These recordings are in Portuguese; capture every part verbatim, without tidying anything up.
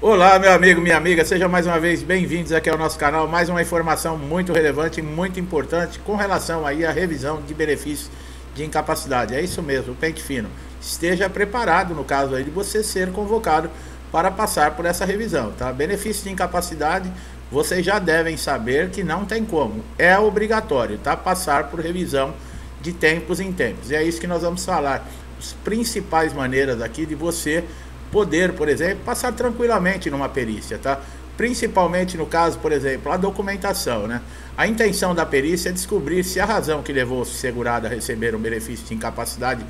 Olá, meu amigo, minha amiga, sejam mais uma vez bem-vindos aqui ao nosso canal. Mais uma informação muito relevante e muito importante com relação aí à revisão de benefícios de incapacidade. É isso mesmo, o pente fino. Esteja preparado no caso aí de você ser convocado para passar por essa revisão, tá? Benefício de incapacidade, vocês já devem saber que não tem como. É obrigatório, tá? Passar por revisão de tempos em tempos. E é isso que nós vamos falar. As principais maneiras aqui de você poder, por exemplo, passar tranquilamente numa perícia, tá? Principalmente no caso, por exemplo, a documentação, né? A intenção da perícia é descobrir se a razão que levou o segurado a receber o benefício de incapacidade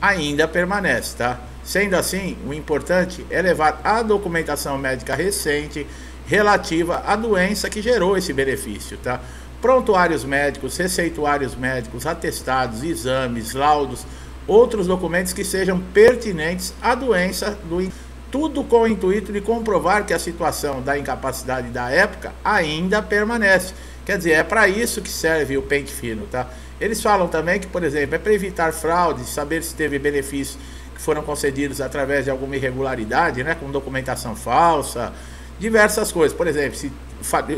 ainda permanece, tá? Sendo assim, o importante é levar a documentação médica recente relativa à doença que gerou esse benefício, tá? Prontuários médicos, receituários médicos, atestados, exames, laudos, outros documentos que sejam pertinentes à doença, do tudo com o intuito de comprovar que a situação da incapacidade da época ainda permanece. Quer dizer, é para isso que serve o pente fino, tá? Eles falam também que, por exemplo, é para evitar fraudes, saber se teve benefícios que foram concedidos através de alguma irregularidade, né, com documentação falsa, diversas coisas. Por exemplo, se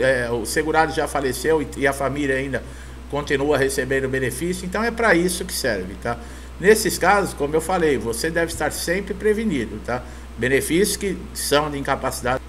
é, o segurado já faleceu e a família ainda continua recebendo benefício, então é para isso que serve, tá? Nesses casos, como eu falei, você deve estar sempre prevenido, tá? Benefícios que são de incapacidade,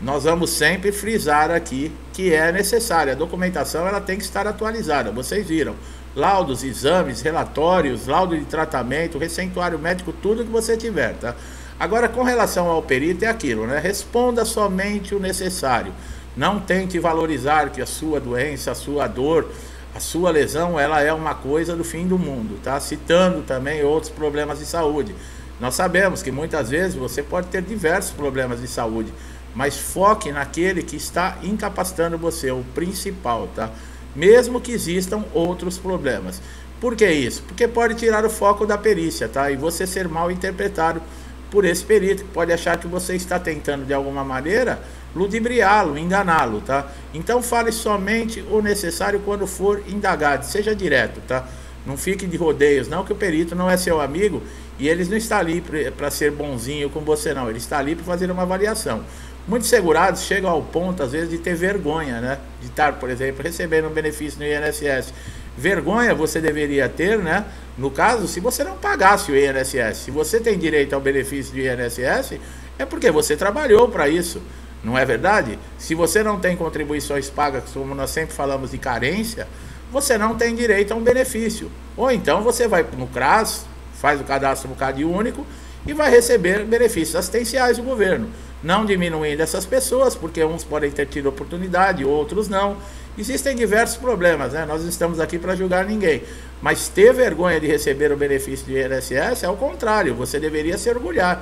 nós vamos sempre frisar aqui que é necessária. A documentação ela tem que estar atualizada, vocês viram. Laudos, exames, relatórios, laudo de tratamento, receituário médico, tudo que você tiver, tá? Agora, com relação ao perito, é aquilo, né? Responda somente o necessário. Não tente valorizar que a sua doença, a sua dor, a sua lesão, ela é uma coisa do fim do mundo, tá? Citando também outros problemas de saúde. Nós sabemos que muitas vezes você pode ter diversos problemas de saúde, mas foque naquele que está incapacitando você, o principal, tá? Mesmo que existam outros problemas. Por que isso? Porque pode tirar o foco da perícia, tá? E você ser mal interpretado por esse perito, que pode achar que você está tentando de alguma maneira ludibriá-lo, enganá-lo, tá? Então fale somente o necessário quando for indagado, seja direto, tá? Não fique de rodeios, não, que o perito não é seu amigo e eles não estão ali para ser bonzinho com você, não. Ele está ali para fazer uma avaliação. Muitos segurados chegam ao ponto, às vezes, de ter vergonha, né? De estar, por exemplo, recebendo um benefício no I N S S. Vergonha você deveria ter, né? No caso, se você não pagasse o I N S S. Se você tem direito ao benefício do I N S S, é porque você trabalhou para isso. Não é verdade? Se você não tem contribuições pagas, como nós sempre falamos de carência, você não tem direito a um benefício. Ou então você vai no CRAS, faz o cadastro no CAD único e vai receber benefícios assistenciais do governo. Não diminuindo essas pessoas, porque uns podem ter tido oportunidade, outros não. Existem diversos problemas, né? Nós estamos aqui para julgar ninguém. Mas ter vergonha de receber o benefício do I N S S é o contrário. Você deveria se orgulhar.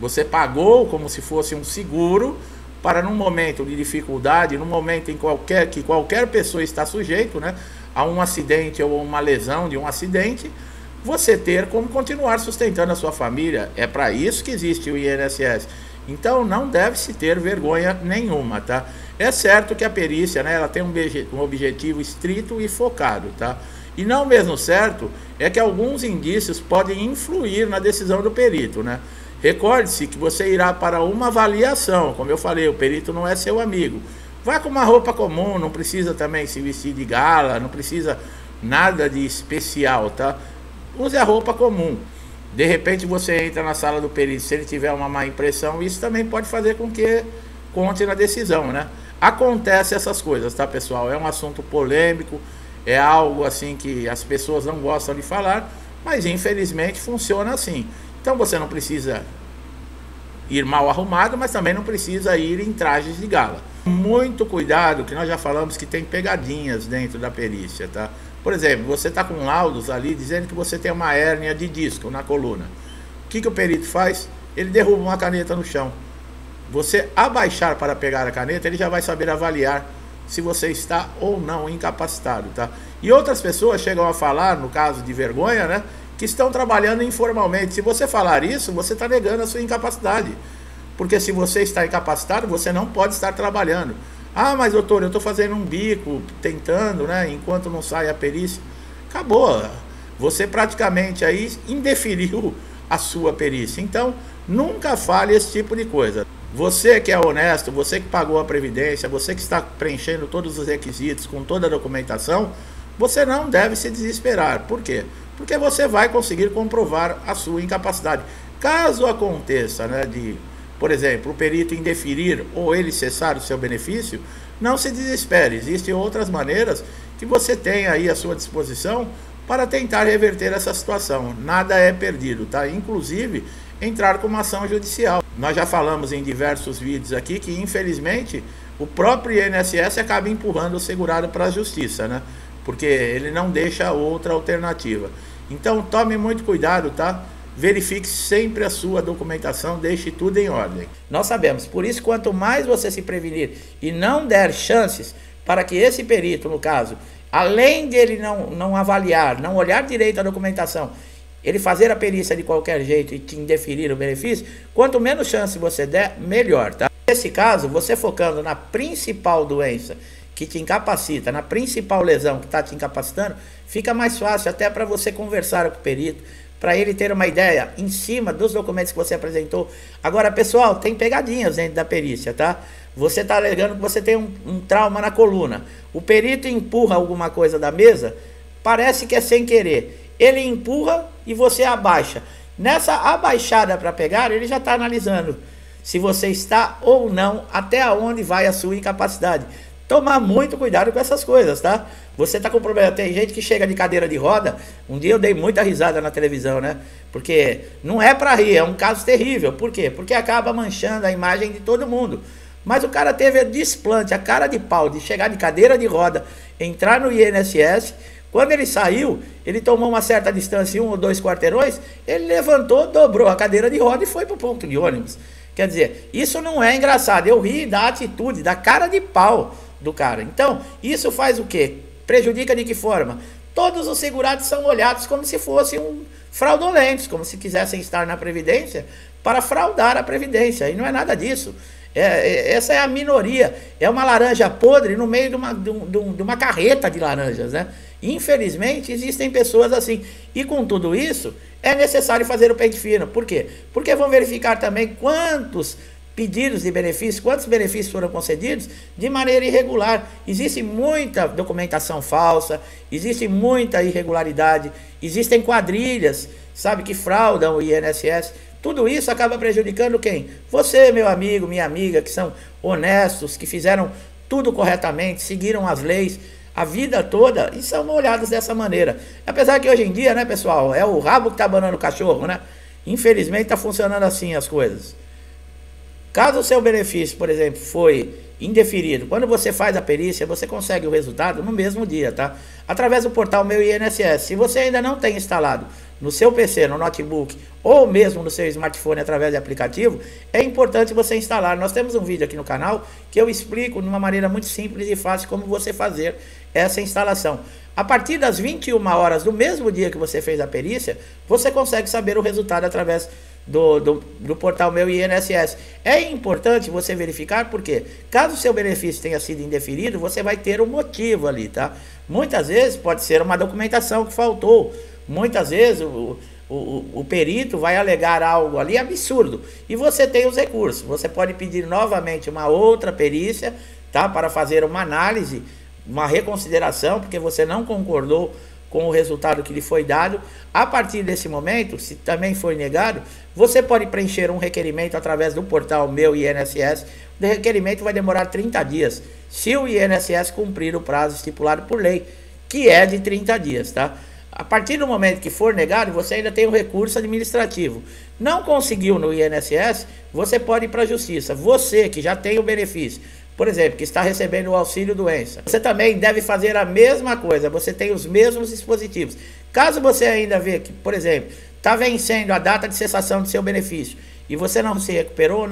Você pagou como se fosse um seguro para, num momento de dificuldade, num momento em qualquer, que qualquer pessoa está sujeito, né, a um acidente ou uma lesão de um acidente, você ter como continuar sustentando a sua família. É para isso que existe o I N S S. Então não deve-se ter vergonha nenhuma, tá? É certo que a perícia, né, ela tem um, um objetivo estrito e focado, tá? E não mesmo certo é que alguns indícios podem influir na decisão do perito, né? Recorde-se que você irá para uma avaliação, como eu falei, o perito não é seu amigo. Vá com uma roupa comum, não precisa também se vestir de gala, não precisa nada de especial, tá? Use a roupa comum. De repente você entra na sala do perito, se ele tiver uma má impressão, isso também pode fazer com que conte na decisão, né? Acontece essas coisas, tá, pessoal? É um assunto polêmico, é algo assim que as pessoas não gostam de falar, mas infelizmente funciona assim. Então você não precisa ir mal arrumado, mas também não precisa ir em trajes de gala. Muito cuidado, que nós já falamos que tem pegadinhas dentro da perícia, tá? Por exemplo, você está com laudos ali dizendo que você tem uma hérnia de disco na coluna. O que que o perito faz? Ele derruba uma caneta no chão. Você abaixar para pegar a caneta, ele já vai saber avaliar se você está ou não incapacitado, tá? E outras pessoas chegam a falar, no caso de vergonha, né, que estão trabalhando informalmente. Se você falar isso, você está negando a sua incapacidade. Porque se você está incapacitado, você não pode estar trabalhando. Ah, mas doutor, eu estou fazendo um bico, tentando, né, enquanto não sai a perícia. Acabou. Você praticamente aí indeferiu a sua perícia. Então, nunca fale esse tipo de coisa. Você que é honesto, você que pagou a previdência, você que está preenchendo todos os requisitos com toda a documentação, você não deve se desesperar. Por quê? Porque você vai conseguir comprovar a sua incapacidade. Caso aconteça, né, de, por exemplo, o perito indeferir ou ele cessar o seu benefício, não se desespere. Existem outras maneiras que você tem aí à sua disposição para tentar reverter essa situação. Nada é perdido, tá? Inclusive, entrar com uma ação judicial. Nós já falamos em diversos vídeos aqui que, infelizmente, o próprio I N S S acaba empurrando o segurado para a justiça, né? Porque ele não deixa outra alternativa. Então, tome muito cuidado, tá? Verifique sempre a sua documentação, deixe tudo em ordem. Nós sabemos, por isso, quanto mais você se prevenir e não der chances para que esse perito, no caso, além dele não, não avaliar, não olhar direito a documentação, ele fazer a perícia de qualquer jeito e te indeferir o benefício, quanto menos chance você der, melhor, tá? Nesse caso, você focando na principal doença que te incapacita, na principal lesão que está te incapacitando, fica mais fácil até para você conversar com o perito, para ele ter uma ideia em cima dos documentos que você apresentou. Agora, pessoal, tem pegadinhas dentro da perícia, tá? Você está alegando que você tem um, um trauma na coluna. O perito empurra alguma coisa da mesa, parece que é sem querer. Ele empurra e você abaixa. Nessa abaixada para pegar, ele já está analisando se você está ou não, até onde vai a sua incapacidade. Tomar muito cuidado com essas coisas, tá? Você está com problema. Tem gente que chega de cadeira de roda. Um dia eu dei muita risada na televisão, né? Porque não é para rir, é um caso terrível. Por quê? Porque acaba manchando a imagem de todo mundo. Mas o cara teve a desplante, a cara de pau de chegar de cadeira de roda, entrar no I N S S. Quando ele saiu, ele tomou uma certa distância, um ou dois quarteirões, ele levantou, dobrou a cadeira de roda e foi para o ponto de ônibus. Quer dizer, isso não é engraçado. Eu ri da atitude, da cara de pau do cara. Então, isso faz o quê? Prejudica de que forma? Todos os segurados são olhados como se fossem um fraudulentos, como se quisessem estar na Previdência para fraudar a Previdência. E não é nada disso. É, é, essa é a minoria. É uma laranja podre no meio de uma, de, um, de uma carreta de laranjas, né? Infelizmente, existem pessoas assim. E com tudo isso, é necessário fazer o pente fino. Por quê? Porque vão verificar também quantos pedidos de benefício, quantos benefícios foram concedidos de maneira irregular. Existe muita documentação falsa, existe muita irregularidade, existem quadrilhas, sabe, que fraudam o I N S S. Tudo isso acaba prejudicando quem? Você, meu amigo, minha amiga, que são honestos, que fizeram tudo corretamente, seguiram as leis a vida toda e são olhados dessa maneira. Apesar que hoje em dia, né, pessoal, é o rabo que tá abanando o cachorro, né? Infelizmente tá funcionando assim as coisas. Caso o seu benefício, por exemplo, foi indeferido, quando você faz a perícia, você consegue o resultado no mesmo dia, tá? Através do portal Meu I N S S. Se você ainda não tem instalado no seu P C, no notebook ou mesmo no seu smartphone através de aplicativo, é importante você instalar. Nós temos um vídeo aqui no canal que eu explico de uma maneira muito simples e fácil como você fazer essa instalação. A partir das vinte e uma horas do mesmo dia que você fez a perícia, você consegue saber o resultado através Do, do, do portal Meu I N S S. É importante você verificar porque, caso o seu benefício tenha sido indeferido, você vai ter um motivo ali, tá? Muitas vezes pode ser uma documentação que faltou. Muitas vezes o, o, o perito vai alegar algo ali absurdo. E você tem os recursos. Você pode pedir novamente uma outra perícia, tá? Para fazer uma análise, uma reconsideração, porque você não concordou com o resultado que lhe foi dado. A partir desse momento, se também foi negado, você pode preencher um requerimento através do portal Meu I N S S. O requerimento vai demorar trinta dias, se o I N S S cumprir o prazo estipulado por lei, que é de trinta dias, tá? A partir do momento que for negado, você ainda tem o recurso administrativo. Não conseguiu no I N S S, você pode ir para a justiça. Você que já tem o benefício, por exemplo, que está recebendo o auxílio doença, você também deve fazer a mesma coisa. Você tem os mesmos dispositivos. Caso você ainda vê que, por exemplo, está vencendo a data de cessação do seu benefício e você não se recuperou,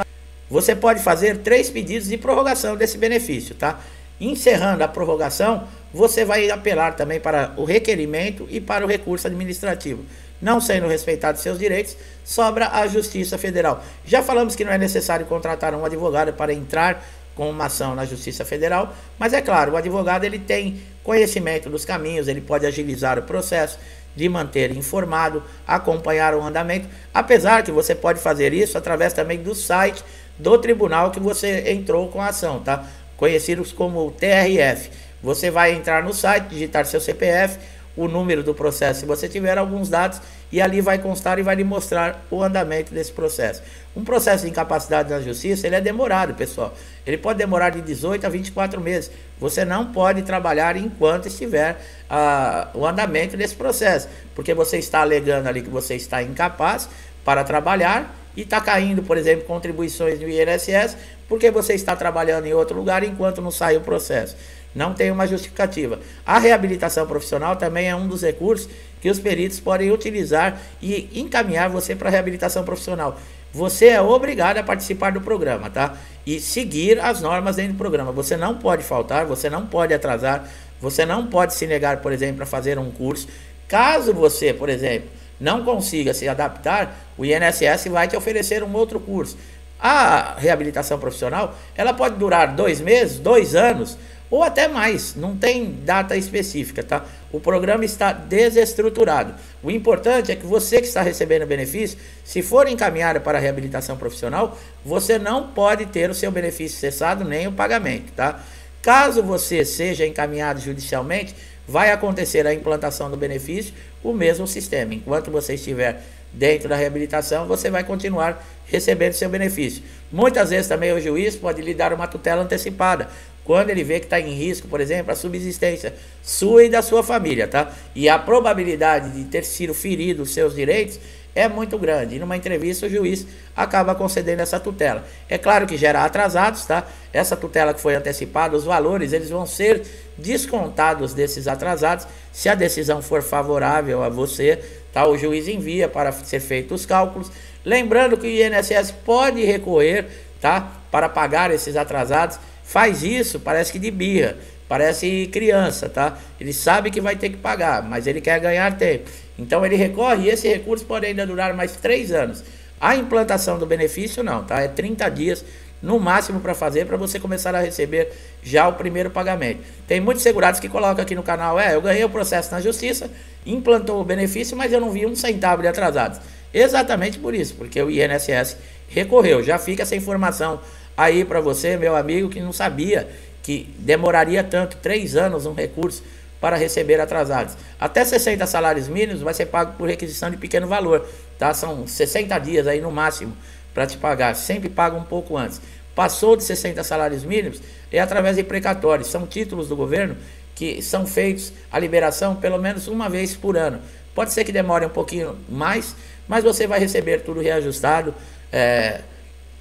você pode fazer três pedidos de prorrogação desse benefício, tá? Encerrando a prorrogação, você vai apelar também para o requerimento e para o recurso administrativo. Não sendo respeitados seus direitos, sobra a Justiça Federal. Já falamos que não é necessário contratar um advogado para entrar com uma ação na Justiça Federal, mas é claro, o advogado ele tem conhecimento dos caminhos, ele pode agilizar o processo, de manter informado, acompanhar o andamento, apesar que você pode fazer isso através também do site do tribunal que você entrou com a ação, tá? Conhecidos como T R F. Você vai entrar no site, digitar seu C P F, o número do processo, se você tiver alguns dados, e ali vai constar e vai lhe mostrar o andamento desse processo. Um processo de incapacidade na justiça, ele é demorado, pessoal. Ele pode demorar de dezoito a vinte e quatro meses. Você não pode trabalhar enquanto estiver ah, o andamento desse processo, porque você está alegando ali que você está incapaz para trabalhar e está caindo, por exemplo, contribuições do I N S S, porque você está trabalhando em outro lugar enquanto não sai o processo. Não tem uma justificativa. A reabilitação profissional também é um dos recursos que os peritos podem utilizar e encaminhar você para a reabilitação profissional. Você é obrigado a participar do programa, tá? E seguir as normas dentro do programa. Você não pode faltar, você não pode atrasar, você não pode se negar, por exemplo, a fazer um curso. Caso você, por exemplo, não consiga se adaptar, o I N S S vai te oferecer um outro curso. A reabilitação profissional, ela pode durar dois meses, dois anos, ou até mais, não tem data específica, tá? O programa está desestruturado. O importante é que você que está recebendo benefício, se for encaminhado para a reabilitação profissional, você não pode ter o seu benefício cessado nem o pagamento, tá? Caso você seja encaminhado judicialmente, vai acontecer a implantação do benefício, o mesmo sistema. Enquanto você estiver dentro da reabilitação, você vai continuar recebendo seu benefício. Muitas vezes também o juiz pode lhe dar uma tutela antecipada, quando ele vê que está em risco, por exemplo, a subsistência sua e da sua família, tá? E a probabilidade de ter sido ferido os seus direitos é muito grande. E numa entrevista o juiz acaba concedendo essa tutela. É claro que gera atrasados, tá? Essa tutela que foi antecipada, os valores, eles vão ser descontados desses atrasados. Se a decisão for favorável a você, tá? O juiz envia para ser feitos os cálculos. Lembrando que o I N S S pode recorrer, tá? Para pagar esses atrasados. Faz isso, parece que de birra, parece criança, tá? Ele sabe que vai ter que pagar, mas ele quer ganhar tempo. Então ele recorre e esse recurso pode ainda durar mais três anos. A implantação do benefício não, tá? É trinta dias no máximo para fazer, para você começar a receber já o primeiro pagamento. Tem muitos segurados que colocam aqui no canal, é, eu ganhei o processo na justiça, implantou o benefício, mas eu não vi um centavo de atrasados. Exatamente por isso, porque o I N S S recorreu. Já fica essa informação aí para você, meu amigo, que não sabia que demoraria tanto, três anos um recurso para receber atrasados. Até sessenta salários mínimos vai ser pago por requisição de pequeno valor, tá? São sessenta dias aí no máximo para te pagar, sempre paga um pouco antes. Passou de sessenta salários mínimos é através de precatórios, são títulos do governo que são feitos a liberação pelo menos uma vez por ano. Pode ser que demore um pouquinho mais, mas você vai receber tudo reajustado, é...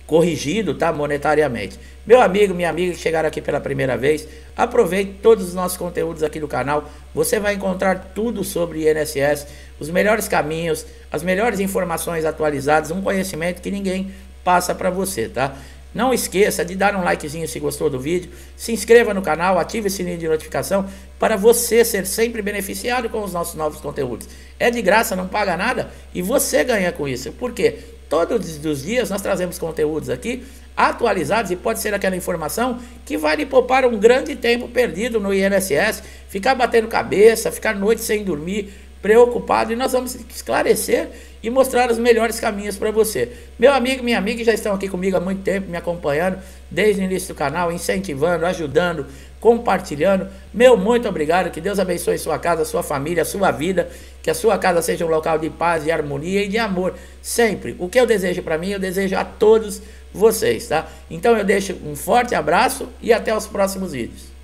corrigido, tá? Monetariamente. Meu amigo, minha amiga que chegaram aqui pela primeira vez, aproveite todos os nossos conteúdos aqui do canal. Você vai encontrar tudo sobre I N S S, os melhores caminhos, as melhores informações atualizadas, um conhecimento que ninguém passa para você, tá? Não esqueça de dar um likezinho se gostou do vídeo, se inscreva no canal, ative o sininho de notificação para você ser sempre beneficiado com os nossos novos conteúdos. É de graça, não paga nada e você ganha com isso. Por quê? Todos os dias nós trazemos conteúdos aqui atualizados e pode ser aquela informação que vai lhe poupar um grande tempo perdido no I N S S, ficar batendo cabeça, ficar noite sem dormir, preocupado, e nós vamos esclarecer e mostrar os melhores caminhos para você. Meu amigo, minha amiga, já estão aqui comigo há muito tempo, me acompanhando desde o início do canal, incentivando, ajudando, compartilhando. Meu muito obrigado, que Deus abençoe sua casa, sua família, sua vida, que a sua casa seja um local de paz, de harmonia e de amor, sempre. O que eu desejo para mim, eu desejo a todos vocês, tá? Então eu deixo um forte abraço e até os próximos vídeos.